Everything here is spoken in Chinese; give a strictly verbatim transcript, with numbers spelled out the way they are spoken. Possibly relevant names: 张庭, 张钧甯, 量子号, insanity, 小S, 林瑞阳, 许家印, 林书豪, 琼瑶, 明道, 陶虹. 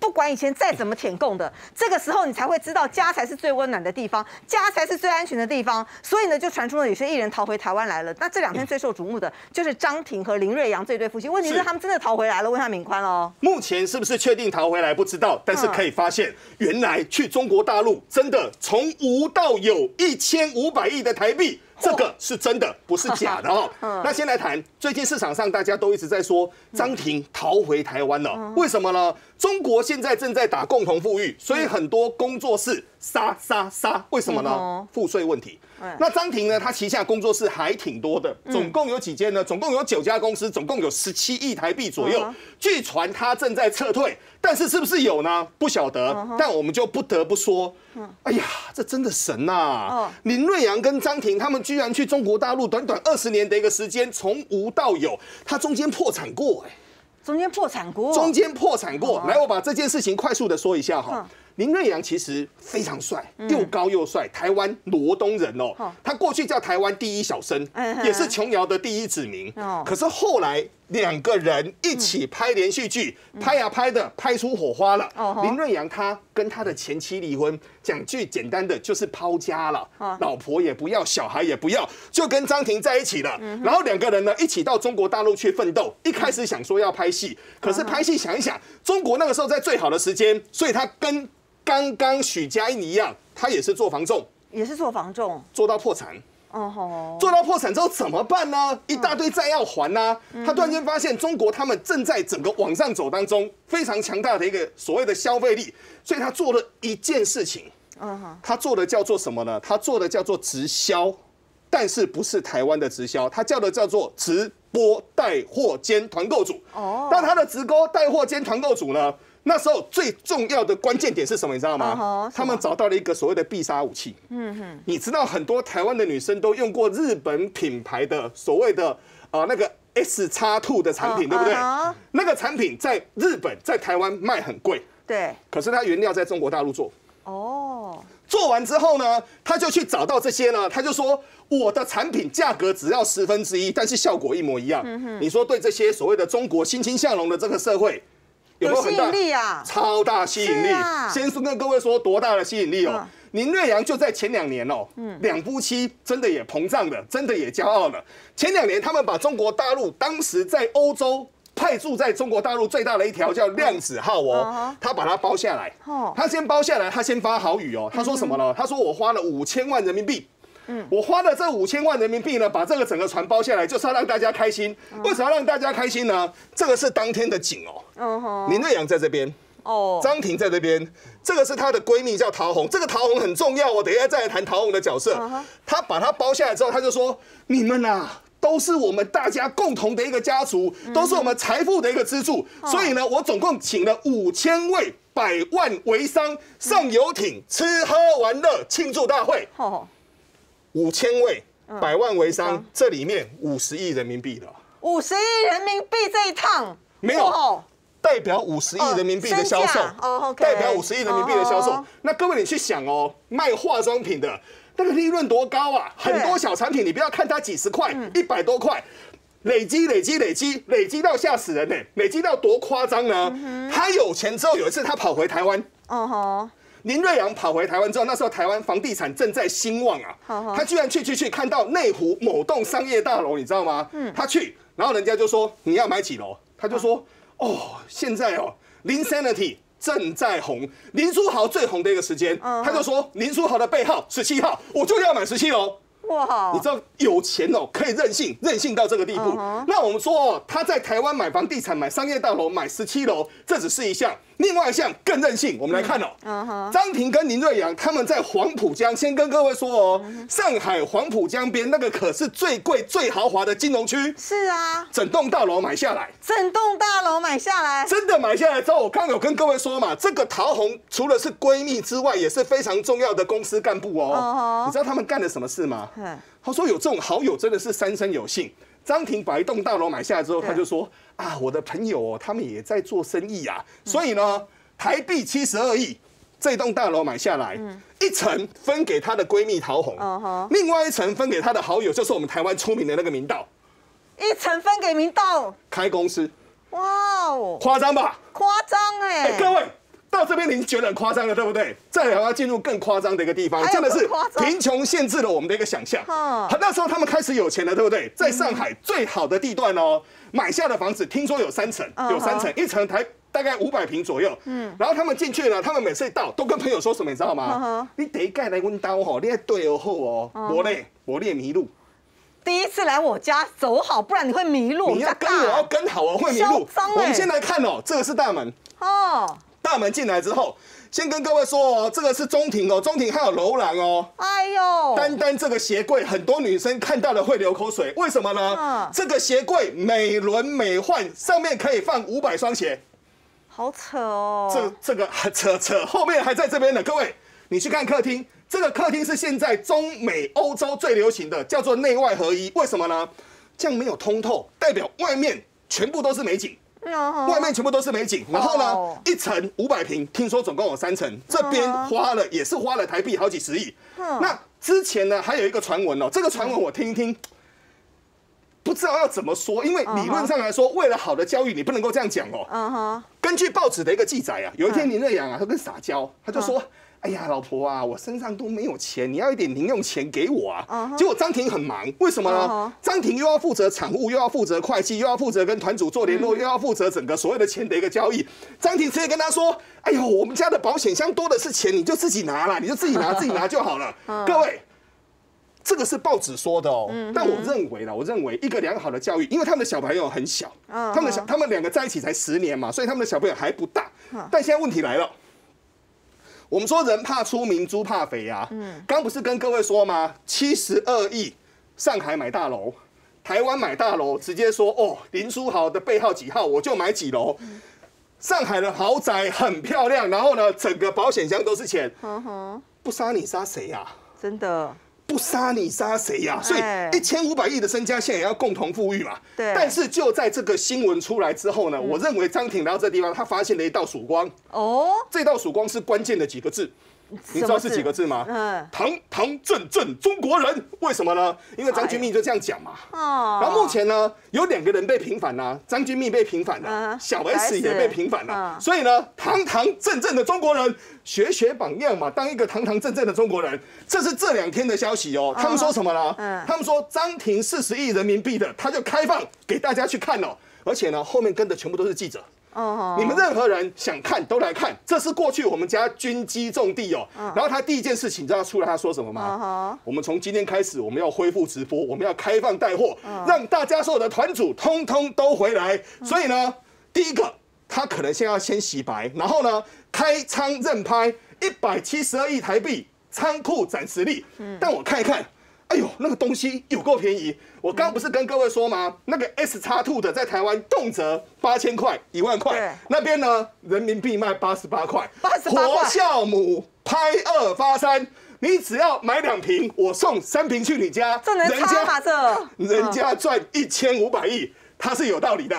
不管以前再怎么舔共的，这个时候你才会知道家才是最温暖的地方，家才是最安全的地方。所以呢，就传出了有些艺人逃回台湾来了。那这两天最受瞩目的就是张庭和林瑞阳这对夫妻。问题是他们真的逃回来了？问一下敏宽哦。目前是不是确定逃回来不知道，但是可以发现，原来去中国大陆真的从无到有一千五百亿的台币。 这个是真的，不是假的哦。那先来谈，最近市场上大家都一直在说张庭逃回台湾了，为什么呢？中国现在正在打共同富裕，所以很多工作室杀杀杀，为什么呢？赋税问题。那张庭呢，他旗下工作室还挺多的，总共有几间呢？总共有九家公司，总共有十七亿台币左右。据传他正在撤退，但是是不是有呢？不晓得。但我们就不得不说，哎呀，这真的神呐！林瑞阳跟张庭他们。 居然去中国大陆，短短二十年的一个时间，从无到有，他中间破产过，哎，中间破产过，中间破产过。来，我把这件事情快速的说一下哈。林瑞阳其实非常帅，又高又帅，台湾罗东人哦。他过去叫台湾第一小生，也是琼瑶的第一指名。可是后来两个人一起拍连续剧，拍呀拍的，拍出火花了。林瑞阳他跟他的前妻离婚。 讲句简单的，就是抛家了，老婆也不要，小孩也不要，就跟张庭在一起了。然后两个人呢，一起到中国大陆去奋斗。一开始想说要拍戏，可是拍戏想一想，中国那个时候在最好的时间，所以他跟刚刚许家印一样，他也是做房仲，也是做房仲，做到破产。 哦，做到破产之后怎么办呢？一大堆债要还呐、啊。他突然间发现，中国他们正在整个往上走当中，非常强大的一个所谓的消费力，所以他做了一件事情。他做的叫做什么呢？他做的叫做直销，但是不是台湾的直销，他叫的叫做直播带货兼团购组。哦，那他的直播带货兼团购组呢？ 那时候最重要的关键点是什么？你知道吗？他们找到了一个所谓的必杀武器。嗯哼，你知道很多台湾的女生都用过日本品牌的所谓的啊、呃、那个 S X 二 的产品，对不对？那个产品在日本、在台湾卖很贵。对。可是它原料在中国大陆做。哦。做完之后呢，他就去找到这些呢，他就说我的产品价格只要十分之一，但是效果一模一样。你说对这些所谓的中国欣欣向荣的这个社会？ 有没有很大吸引力啊？超大吸引力！先跟各位说多大的吸引力哦！林瑞阳就在前两年哦，两夫妻真的也膨胀了，真的也骄傲了。前两年他们把中国大陆当时在欧洲派驻在中国大陆最大的一条叫量子号哦，他把它包下来。他先包下来，他先发豪语哦。他说什么呢？他说我花了五千万人民币。 我花了这五千万人民币呢，把这个整个船包下来，就是要让大家开心。为什么要让大家开心呢？这个是当天的景哦。林瑞阳在这边，哦，张庭在这边，这个是她的闺蜜叫陶虹，这个陶虹很重要，我等一下再来谈陶虹的角色。她把她包下来之后，她就说：“你们啊，都是我们大家共同的一个家族，都是我们财富的一个支柱。所以呢，我总共请了五千位百万微商上游艇吃喝玩乐庆祝大会。” 五千位百万微商，这里面五十亿人民币的，五十亿人民币这一趟没有代表五十亿人民币的销售，代表五十亿人民币的销售。那各位你去想哦，卖化妆品的那个利润多高啊！很多小产品你不要看它几十块、一百多块，累积累积累积累积到吓死人呢！累积到多夸张呢？他有钱之后，有一次他跑回台湾，哦吼。 林瑞阳跑回台湾之后，那时候台湾房地产正在兴旺啊，他居然去去去看到内湖某栋商业大楼，你知道吗？他去，然后人家就说你要买几楼，他就说哦，现在哦，insanity 正在红，林书豪最红的一个时间，他就说林书豪的背号十七号，我就要买十七楼。 哇！你知道有钱哦，可以任性，任性到这个地步。那我们说哦，他在台湾买房地产、买商业大楼、买十七楼，这只是一项。另外一项更任性，我们来看哦。张庭跟林瑞阳他们在黄浦江，先跟各位说哦，上海黄浦江边那个可是最贵、最豪华的金融区。是啊，整栋大楼买下来，整栋大楼买下来，真的买下来之后，我刚有跟各位说嘛，这个陶虹除了是闺蜜之外，也是非常重要的公司干部哦。你知道他们干了什么事吗？ 他说有这种好友真的是三生有幸。张庭把一栋大楼买下来之后，他就说啊，我的朋友哦，他们也在做生意啊，所以呢，台币七十二亿，这栋大楼买下来，一层分给她的闺蜜陶虹，另外一层分给她的好友，就是我们台湾出名的那个明道，一层分给明道开公司，哇哦，夸张吧？夸张哎！各位，到这边您觉得很夸张了，对不对？再来要进入更夸张的一个地方，真的是贫穷限制了我们的一个想象。那时候他们开始有钱了，对不对？在上海最好的地段哦，买下的房子听说有三层，有三层，一层台。 大概五百平左右，嗯，然后他们进去呢，他们每次一到都跟朋友说什么，你知道吗？你第一盖来温刀吼，你还对我好哦，我嘞我嘞迷路。第一次来我家走好，不然你会迷路。你要跟我要跟好，我会迷路。我们先来看哦，这个是大门哦，大门进来之后，先跟各位说哦，这个是中庭哦，中庭还有楼廊哦。哎呦，单单这个鞋柜，很多女生看到了会流口水，为什么呢？这个鞋柜美轮美奂，上面可以放五百双鞋。 好扯哦！这这个扯扯，后面还在这边呢。各位，你去看客厅，这个客厅是现在中美欧洲最流行的，叫做内外合一。为什么呢？这样没有通透，代表外面全部都是美景，外面全部都是美景。然后呢，一层五百平，听说总共有三层，这边花了也是花了台币好几十亿。那之前呢，还有一个传闻哦，这个传闻我听一听。 不知道要怎么说，因为理论上来说， uh huh. 为了好的教育，你不能够这样讲哦。Uh huh. 根据报纸的一个记载啊，有一天林瑞阳啊，他跟撒娇，他就说：“ uh huh. 哎呀，老婆啊，我身上都没有钱，你要一点零用钱给我啊。Uh ” huh. 结果张婷很忙，为什么呢？张、uh huh. 婷又要负责产务，又要负责会计，又要负责跟团组做联络， uh huh. 又要负责整个所有的钱的一个交易。张婷直接跟他说：“哎呦，我们家的保险箱多的是钱，你就自己拿啦，你就自己拿， uh huh. 自己拿就好了。” uh huh. 各位。 这个是报纸说的哦，但我认为啦，我认为一个良好的教育，因为他们的小朋友很小，他们的小，他们两个在一起才十年嘛，所以他们的小朋友还不大。但现在问题来了，我们说人怕出名，猪怕肥啊。刚不是跟各位说吗？七十二亿，上海买大楼，台湾买大楼，直接说哦，林书豪的背号几号，我就买几楼。 上海的豪宅很漂亮，然后呢，整个保险箱都是钱。不杀你杀谁呀？真的。 不杀你杀谁呀？所以一千五百亿的身家现在也要共同富裕嘛。对。但是就在这个新闻出来之后呢，我认为张挺来到这地方，他发现了一道曙光。哦。这道曙光是关键的几个字，你知道是几个字吗？嗯。堂堂正正中国人，为什么呢？因为张钧甯就这样讲嘛。哦。然后目前呢，有两个人被平反啦，张钧甯被平反了，小 S 也被平反了。所以呢，堂堂正正的中国人。 学学榜样嘛，当一个堂堂正正的中国人，这是这两天的消息哦。他们说什么呢？嗯、他们说张婷四十亿人民币的，他就开放给大家去看哦。而且呢，后面跟的全部都是记者。哦，你们任何人想看都来看，这是过去我们家军机重地哦。然后他第一件事情，你知道出来他说什么吗？我们从今天开始，我们要恢复直播，我们要开放带货，让大家所有的团组通通都回来。所以呢，第一个。 他可能先要先洗白，然后呢，开仓认拍一百七十二亿台币仓库展实力。嗯、但我看一看，哎呦，那个东西有够便宜。我刚不是跟各位说吗？嗯、那个 S X 二 的在台湾动辄八千块、一万块，那边呢人民币卖八十八块。八十八块。活酵母拍二发三，你只要买两瓶，我送三瓶去你家。这能差吗？这人家赚一千五百亿。 它是有道理的，